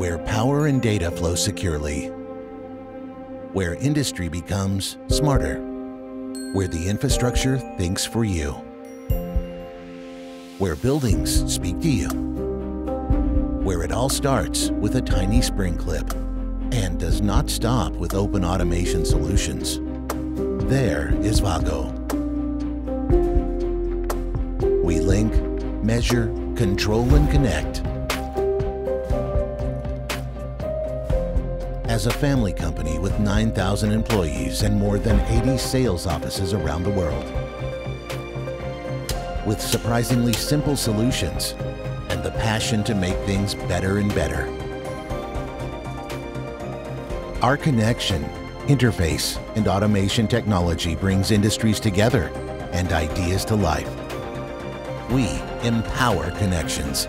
where power and data flow securely, where industry becomes smarter, where the infrastructure thinks for you, where buildings speak to you, where it all starts with a tiny spring clip and does not stop with open automation solutions. There is WAGO. We link, measure, control, and connect. As a family company with 9,000 employees and more than 80 sales offices around the world. With surprisingly simple solutions and the passion to make things better and better. Our connection, interface, and automation technology brings industries together and ideas to life. We empower connections.